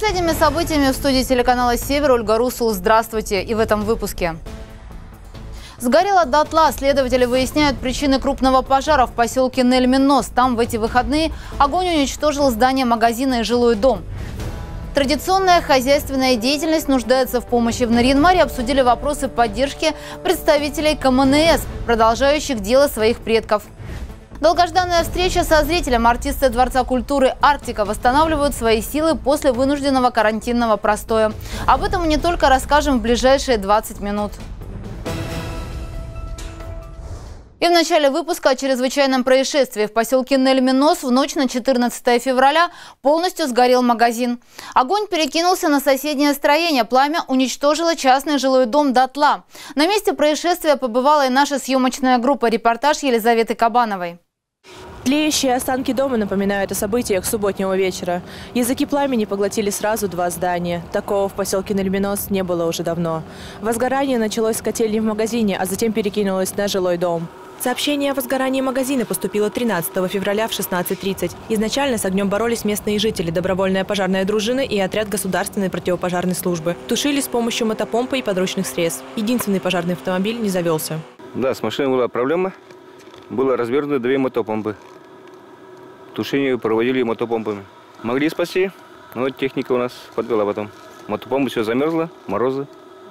последними событиями в студии телеканала «Север» Ольга Русул. Здравствуйте! И в этом выпуске. Сгорела дотла. Следователи выясняют причины крупного пожара в поселке Нельмин-Нос. Там в эти выходные огонь уничтожил здание магазина и жилой дом. Традиционная хозяйственная деятельность нуждается в помощи. В Нарьян-Маре обсудили вопросы поддержки представителей КМНС, продолжающих дело своих предков. Долгожданная встреча со зрителем. Артисты Дворца культуры «Арктика» восстанавливают свои силы после вынужденного карантинного простоя. Об этом мы не только расскажем в ближайшие 20 минут. И в начале выпуска о чрезвычайном происшествии. В поселке Нельмин-Нос в ночь на 14 февраля полностью сгорел магазин. Огонь перекинулся на соседнее строение. Пламя уничтожило частный жилой дом дотла. На месте происшествия побывала и наша съемочная группа. Репортаж Елизаветы Кабановой. Тлеющие останки дома напоминают о событиях субботнего вечера. Языки пламени поглотили сразу два здания. Такого в поселке Нельмин-Нос не было уже давно. Возгорание началось с котельни в магазине, а затем перекинулось на жилой дом. Сообщение о возгорании магазина поступило 13 февраля в 16:30. Изначально с огнем боролись местные жители, добровольная пожарная дружина и отряд государственной противопожарной службы. Тушили с помощью мотопомпы и подручных средств. Единственный пожарный автомобиль не завелся. Да, с машиной была проблема. Было развернуто две мотопомпы. Тушение проводили мотопомпами. Могли спасти, но техника у нас подвела потом. Мотопомпа все замерзла, морозы.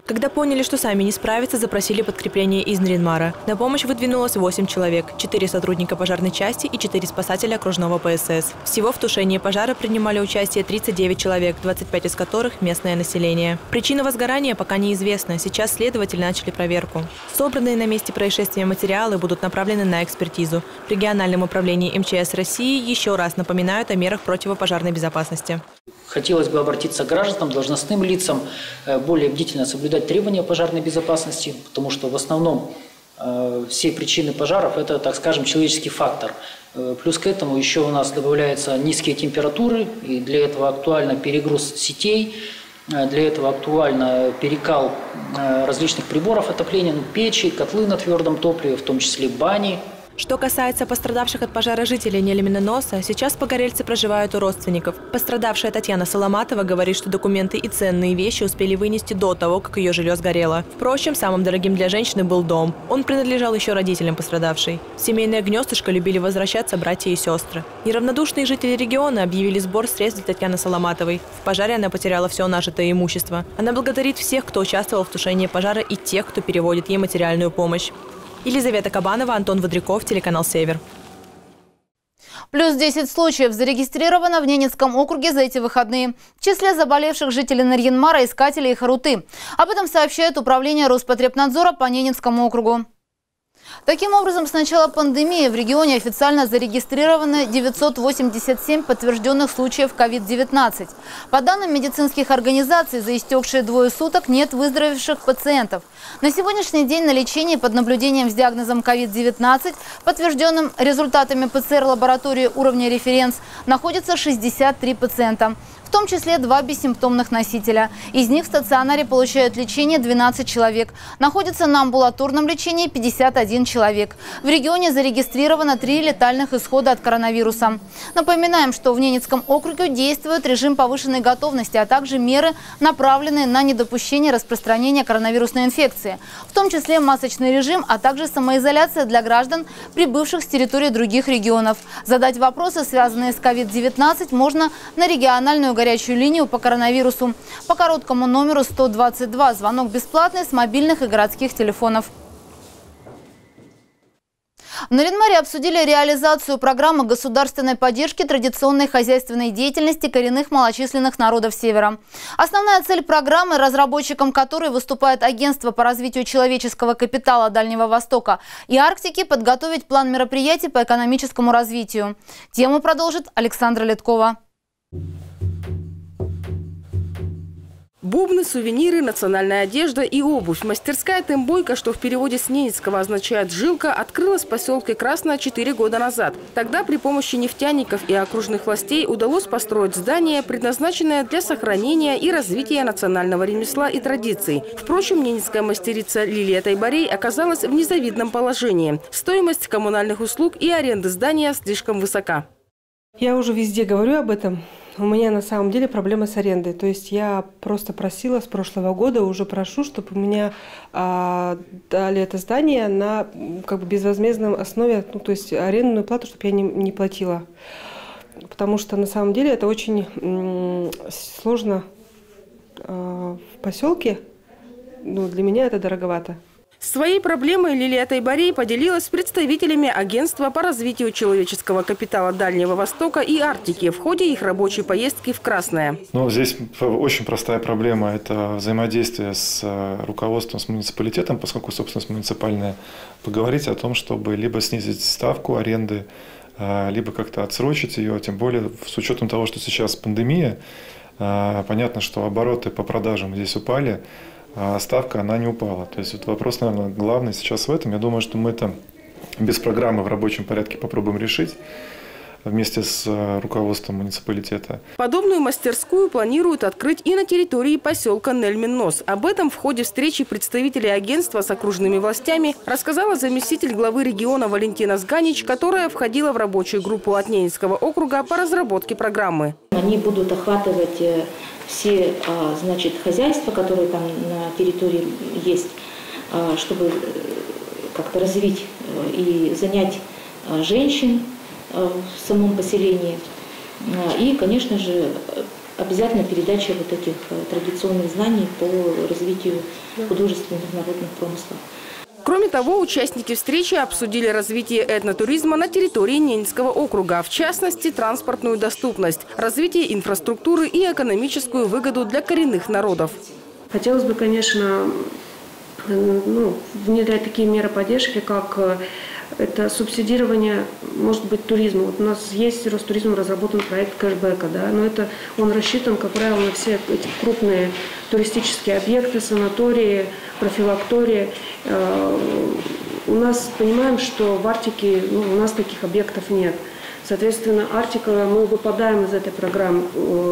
Когда поняли, что сами не справятся, запросили подкрепление из Нарьян-Мара. На помощь выдвинулось 8 человек – 4 сотрудника пожарной части и 4 спасателя окружного ПСС. Всего в тушении пожара принимали участие 39 человек, 25 из которых – местное население. Причина возгорания пока неизвестна. Сейчас следователи начали проверку. Собранные на месте происшествия материалы будут направлены на экспертизу. В региональном управлении МЧС России еще раз напоминают о мерах противопожарной безопасности. Хотелось бы обратиться к гражданам, должностным лицам, более бдительно соблюдать требования пожарной безопасности, потому что в основном все причины пожаров – это, так скажем, человеческий фактор. Плюс к этому еще у нас добавляются низкие температуры, и для этого актуально перегруз сетей, для этого актуально перекал различных приборов отопления, печи, котлы на твердом топливе, в том числе бани. Что касается пострадавших от пожара жителей Нельмин-Носа, сейчас погорельцы проживают у родственников. Пострадавшая Татьяна Саламатова говорит, что документы и ценные вещи успели вынести до того, как ее жилье сгорело. Впрочем, самым дорогим для женщины был дом. Он принадлежал еще родителям пострадавшей. В семейное гнездышко любили возвращаться братья и сестры. Неравнодушные жители региона объявили сбор средств для Татьяны Саламатовой. В пожаре она потеряла все нажитое имущество. Она благодарит всех, кто участвовал в тушении пожара, и тех, кто переводит ей материальную помощь. Елизавета Кабанова, Антон Водряков, телеканал «Север». Плюс 10 случаев зарегистрировано в Ненецком округе за эти выходные. В числе заболевших жителей Нарьян-Мара, искатели и харуты. Об этом сообщает Управление Роспотребнадзора по Ненецкому округу. Таким образом, с начала пандемии в регионе официально зарегистрированы 987 подтвержденных случаев COVID-19. По данным медицинских организаций, за истекшие двое суток нет выздоровевших пациентов. На сегодняшний день на лечении под наблюдением с диагнозом COVID-19, подтвержденным результатами ПЦР-лаборатории уровня референс, находится 63 пациента. В том числе 2 бессимптомных носителя. Из них в стационаре получают лечение 12 человек. Находится на амбулаторном лечении 51 человек. В регионе зарегистрировано 3 летальных исхода от коронавируса. Напоминаем, что в Ненецком округе действует режим повышенной готовности, а также меры, направленные на недопущение распространения коронавирусной инфекции. В том числе масочный режим, а также самоизоляция для граждан, прибывших с территории других регионов. Задать вопросы, связанные с COVID-19, можно на региональную горячую линию по коронавирусу по короткому номеру 122. Звонок бесплатный с мобильных и городских телефонов. В Нарьян-Маре обсудили реализацию программы государственной поддержки традиционной хозяйственной деятельности коренных малочисленных народов Севера. Основная цель программы, разработчиком которой выступает Агентство по развитию человеческого капитала Дальнего Востока и Арктики, подготовить план мероприятий по экономическому развитию. Тему продолжит Александра Литкова. Бубны, сувениры, национальная одежда и обувь. Мастерская «Тембойка», что в переводе с ненецкого означает «жилка», открылась в поселке Красное 4 года назад. Тогда при помощи нефтяников и окружных властей удалось построить здание, предназначенное для сохранения и развития национального ремесла и традиций. Впрочем, ненецкая мастерица Лилия Тайбарей оказалась в незавидном положении. Стоимость коммунальных услуг и аренды здания слишком высока. Я уже везде говорю об этом. У меня на самом деле проблема с арендой. То есть я просто просила с прошлого года, уже прошу, чтобы у меня дали это здание на как бы безвозмездном основе, ну, то есть арендную плату, чтобы я не платила. Потому что на самом деле это очень сложно в поселке. Ну, для меня это дороговато. Своей проблемой Лилия Тайбарей поделилась с представителями Агентства по развитию человеческого капитала Дальнего Востока и Арктики в ходе их рабочей поездки в Красное. Ну, здесь очень простая проблема – это взаимодействие с руководством, с муниципалитетом, поскольку собственность муниципальная, поговорить о том, чтобы либо снизить ставку аренды, либо как-то отсрочить ее, тем более с учетом того, что сейчас пандемия, понятно, что обороты по продажам здесь упали, а ставка, она не упала. То есть вот вопрос, наверное, главный сейчас в этом. Я думаю, что мы это без программы в рабочем порядке попробуем решить вместе с руководством муниципалитета. Подобную мастерскую планируют открыть и на территории поселка Нельмин-Нос. Об этом в ходе встречи представителей агентства с окружными властями рассказала заместитель главы региона Валентина Зганич, которая входила в рабочую группу Латненецкого округа по разработке программы. Они будут охватывать все, значит, хозяйства, которые там на территории есть, чтобы как-то развить и занять женщин в самом поселении. И, конечно же, обязательно передача вот этих традиционных знаний по развитию художественных народных промыслов. Кроме того, участники встречи обсудили развитие этнотуризма на территории Ненецкого округа, в частности, транспортную доступность, развитие инфраструктуры и экономическую выгоду для коренных народов. Хотелось бы, конечно, внедрять такие меры поддержки, как это субсидирование, может быть, туризма. Вот у нас есть Ростуризм разработан проект кэшбэка, да, но он рассчитан, как правило, на все эти крупные туристические объекты, санатории, профилактории. У нас понимаем, что в Арктике у нас таких объектов нет. Соответственно, Арктика, мы выпадаем из этой программы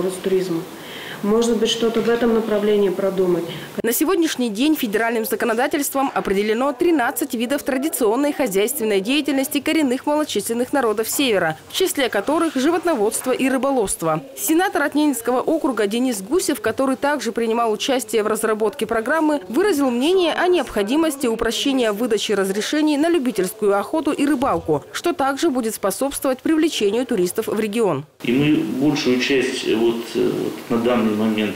Ростуризма. Может быть, что-то в этом направлении продумать. На сегодняшний день федеральным законодательством определено 13 видов традиционной хозяйственной деятельности коренных малочисленных народов Севера, в числе которых животноводство и рыболовство. Сенатор от Ненецкого округа Денис Гусев, который также принимал участие в разработке программы, выразил мнение о необходимости упрощения выдачи разрешений на любительскую охоту и рыбалку, что также будет способствовать привлечению туристов в регион. И мы большую часть на данный момент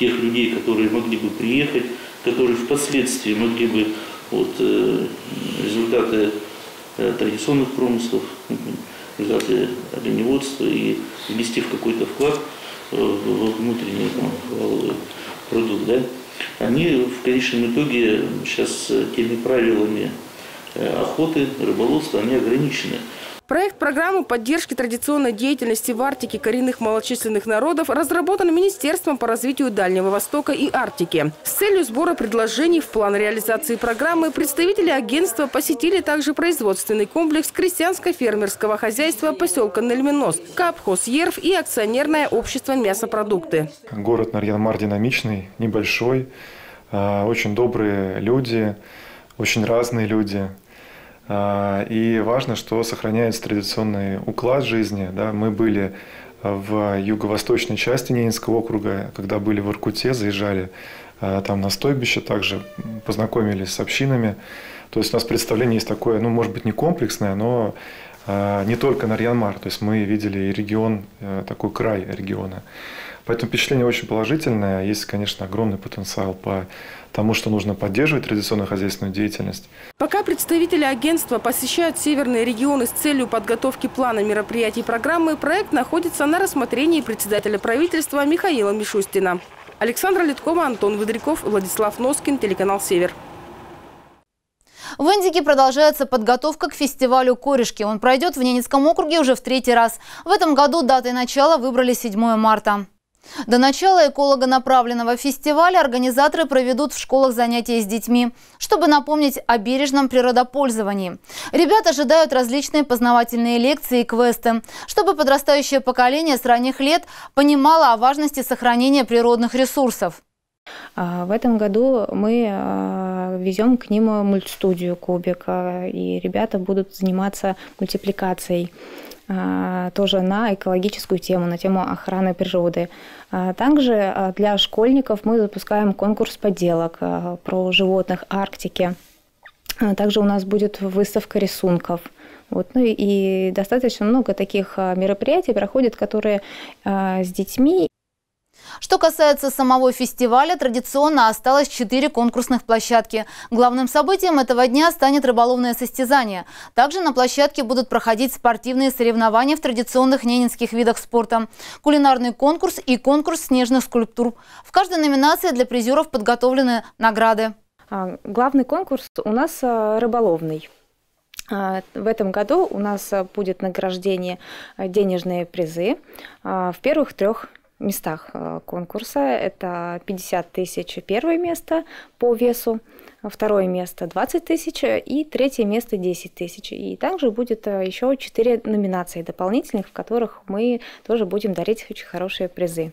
тех людей, которые могли бы приехать, которые впоследствии могли бы результаты традиционных промыслов, результаты оленеводства и внести в какой-то вклад в внутренний валовый продукт, да, они в конечном итоге сейчас теми правилами охоты, рыболовства, они ограничены. Проект программы поддержки традиционной деятельности в Арктике коренных малочисленных народов разработан Министерством по развитию Дальнего Востока и Арктики. С целью сбора предложений в план реализации программы представители агентства посетили также производственный комплекс крестьянско-фермерского хозяйства поселка Нельмин-Нос, Капхозерв и акционерное общество «Мясопродукты». Город Нарьян-Мар динамичный, небольшой, очень добрые люди, очень разные люди. И важно, что сохраняется традиционный уклад жизни. Да, мы были в юго-восточной части Ненецкого округа, когда были в Иркуте, заезжали там на стойбище, также познакомились с общинами. То есть у нас представление есть такое, ну, может быть, не комплексное, но не только Нарьян-Мар. То есть мы видели и регион, такой край региона. Поэтому впечатление очень положительное. Есть, конечно, огромный потенциал по тому, что нужно поддерживать традиционную хозяйственную деятельность. Пока представители агентства посещают северные регионы с целью подготовки плана мероприятий программы, проект находится на рассмотрении председателя правительства Михаила Мишустина. Александра Литкова, Антон Водряков, Владислав Носкин, телеканал «Север». В Индиге продолжается подготовка к фестивалю «Корешки». Он пройдет в Ненецком округе уже в 3-й раз. В этом году датой начала выбрали 7 марта. До начала экологонаправленного фестиваля организаторы проведут в школах занятия с детьми, чтобы напомнить о бережном природопользовании. Ребят ожидают различные познавательные лекции и квесты, чтобы подрастающее поколение с ранних лет понимало о важности сохранения природных ресурсов. В этом году мы везем к ним мультстудию «Кубика», и ребята будут заниматься мультипликацией. тоже на экологическую тему, на тему охраны природы. Также для школьников мы запускаем конкурс поделок про животных Арктики. Также у нас будет выставка рисунков. Вот. Ну и достаточно много таких мероприятий проходит, которые с детьми. Что касается самого фестиваля, традиционно осталось 4 конкурсных площадки. Главным событием этого дня станет рыболовное состязание. Также на площадке будут проходить спортивные соревнования в традиционных ненецких видах спорта, кулинарный конкурс и конкурс снежных скульптур. В каждой номинации для призеров подготовлены награды. Главный конкурс у нас рыболовный. В этом году у нас будет награждение денежные призы в первых 3 местах конкурса. Это 50 тысяч первое место по весу, второе место 20 тысяч и третье место 10 тысяч. И также будет еще 4 номинации дополнительных, в которых мы тоже будем дарить очень хорошие призы.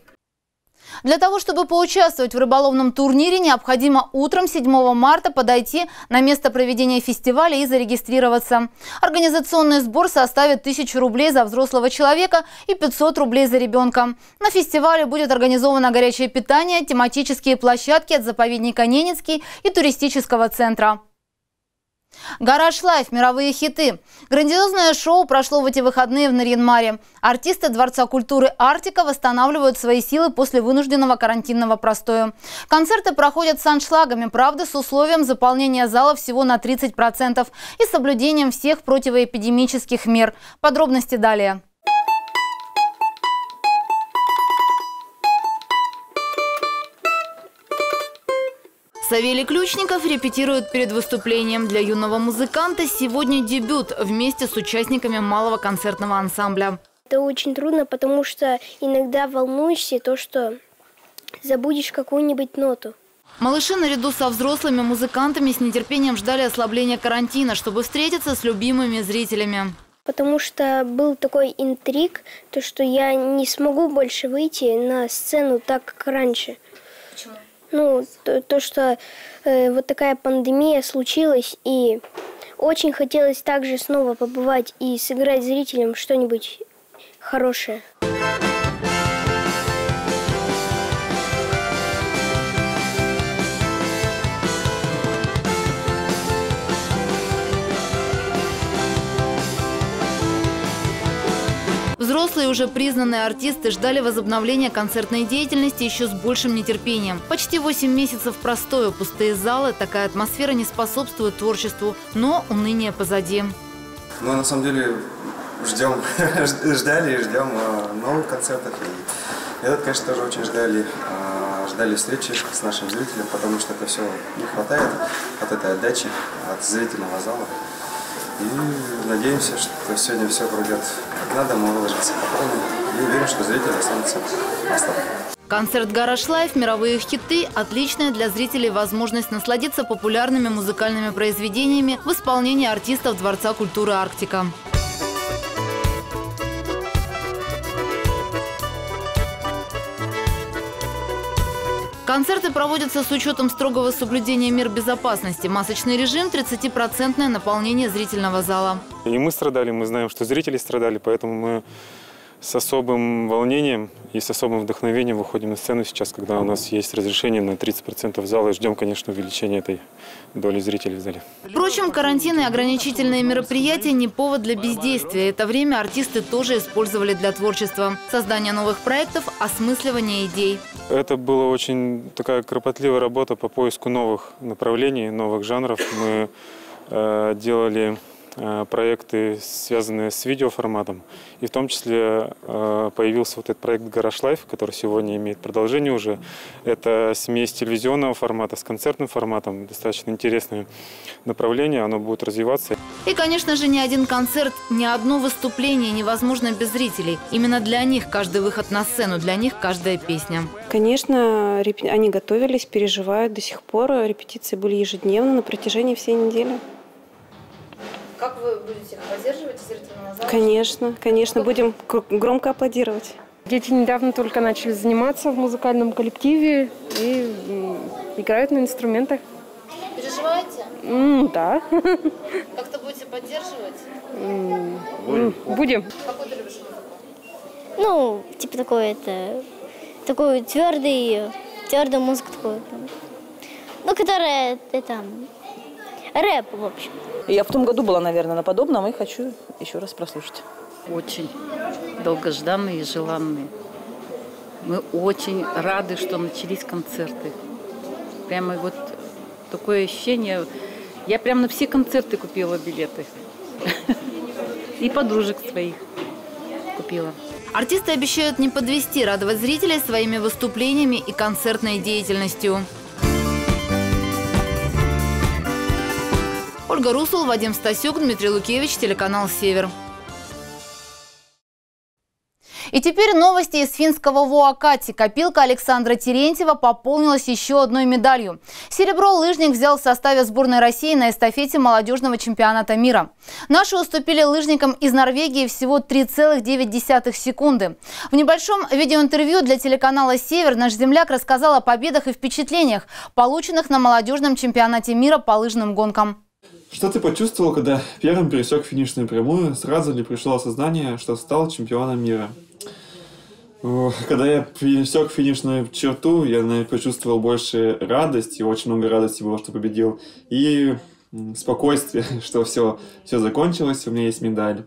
Для того, чтобы поучаствовать в рыболовном турнире, необходимо утром 7 марта подойти на место проведения фестиваля и зарегистрироваться. Организационный сбор составит 1000 рублей за взрослого человека и 500 рублей за ребенка. На фестивале будет организовано горячее питание, тематические площадки от заповедника Ненецкий и туристического центра. «Гараж лайф. Мировые хиты». Грандиозное шоу прошло в эти выходные в Нарьян-Маре. Артисты Дворца культуры «Арктика» восстанавливают свои силы после вынужденного карантинного простоя. Концерты проходят с аншлагами, правда, с условием заполнения зала всего на 30% и соблюдением всех противоэпидемических мер. Подробности далее. Савелий Ключников репетирует перед выступлением. Для юного музыканта сегодня дебют вместе с участниками малого концертного ансамбля. Это очень трудно, потому что иногда волнуешься, то, что забудешь какую-нибудь ноту. Малыши наряду со взрослыми музыкантами с нетерпением ждали ослабления карантина, чтобы встретиться с любимыми зрителями. Потому что был такой интриг, то, что я не смогу больше выйти на сцену так, как раньше. Почему? Ну, то что вот такая пандемия случилась, и очень хотелось также снова побывать и сыграть зрителям что-нибудь хорошее. Взрослые уже признанные артисты ждали возобновления концертной деятельности еще с большим нетерпением. Почти 8 месяцев простое, пустые залы, такая атмосфера не способствует творчеству, но уныние позади. Мы на самом деле ждали и ждем новых концертов. И этот, конечно, тоже очень ждали встречи с нашим зрителем, потому что это все не хватает от этой отдачи, от зрительного зала. И надеемся, что сегодня все пройдет как надо, мы выложимся по полной. И уверен, что зрители останутся на столе. Концерт «Гараж лайф. Мировые хиты» – отличная для зрителей возможность насладиться популярными музыкальными произведениями в исполнении артистов Дворца культуры «Арктика». Концерты проводятся с учетом строгого соблюдения мер безопасности. Масочный режим, 30% наполнение зрительного зала. И мы страдали, мы знаем, что зрители страдали, поэтому мы с особым волнением и с особым вдохновением выходим на сцену сейчас, когда у нас есть разрешение на 30% зала. И ждем, конечно, увеличения этой доли зрителей в зале. Впрочем, карантин и ограничительные мероприятия не повод для бездействия. Это время артисты тоже использовали для творчества. Создание новых проектов, осмысливание идей. Это была очень такая кропотливая работа по поиску новых направлений, новых жанров. Мы делали проекты, связанные с видеоформатом. И в том числе появился вот этот проект «Гараж лайф», который сегодня имеет продолжение уже. Это смесь телевизионного формата с концертным форматом. Достаточно интересное направление, оно будет развиваться. И, конечно же, ни один концерт, ни одно выступление невозможно без зрителей. Именно для них каждый выход на сцену, для них каждая песня. Конечно, они готовились, переживают до сих пор. Репетиции были ежедневно на протяжении всей недели. Как вы будете поддерживать зрительного зала? Конечно, конечно, будем громко аплодировать. Дети недавно только начали заниматься в музыкальном коллективе и играют на инструментах. Переживаете? Да. Как-то будете поддерживать? Будем. Какой ты любишь музыку? Ну, типа такой это... Такую твердую музыку такую. Ну, которая это... Рэп, в общем. Я в том году была, наверное, на подобном, и хочу еще раз прослушать. Очень долгожданные и желанные. Мы очень рады, что начались концерты. Прямо вот такое ощущение. Я прям на все концерты купила билеты. И подружек своих купила. Артисты обещают не подвести, радовать зрителей своими выступлениями и концертной деятельностью. Ольга Русул, Вадим Стасюк, Дмитрий Лукевич, телеканал «Север». И теперь новости из финского Вуакати. Копилка Александра Терентьева пополнилась еще одной медалью. Серебро лыжник взял в составе сборной России на эстафете молодежного чемпионата мира. Наши уступили лыжникам из Норвегии всего 3,9 секунды. В небольшом видеоинтервью для телеканала «Север» наш земляк рассказал о победах и впечатлениях, полученных на молодежном чемпионате мира по лыжным гонкам. Что ты почувствовал, когда первым пересек финишную прямую? Сразу ли пришло осознание, что стал чемпионом мира? Когда я пересек финишную черту, я, наверное, почувствовал больше радости, очень много радости было, что победил, и спокойствие, что все закончилось, у меня есть медаль.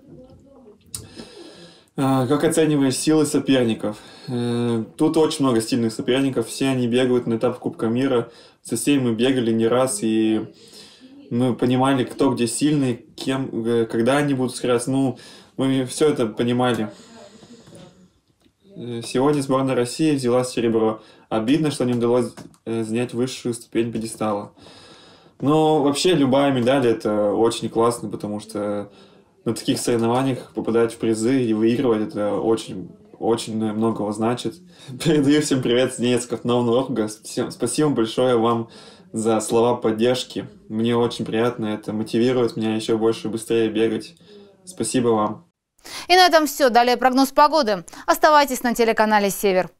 Как оцениваешь силы соперников? Тут очень много сильных соперников, все они бегают на этап Кубка мира, со всеми мы бегали не раз, и мы понимали, кто где сильный, кем, когда они будут сражаться, ну, мы все это понимали. Сегодня сборная России взяла серебро. Обидно, что не удалось занять высшую ступень пьедестала. Но вообще любая медаль – это очень классно, потому что на таких соревнованиях попадать в призы и выигрывать – это очень многого значит. Передаю всем привет с Донецка, Нового округа. Спасибо большое вам за слова поддержки. Мне очень приятно, это мотивирует меня еще больше и быстрее бегать. Спасибо вам. И на этом все. Далее прогноз погоды. Оставайтесь на телеканале «Север».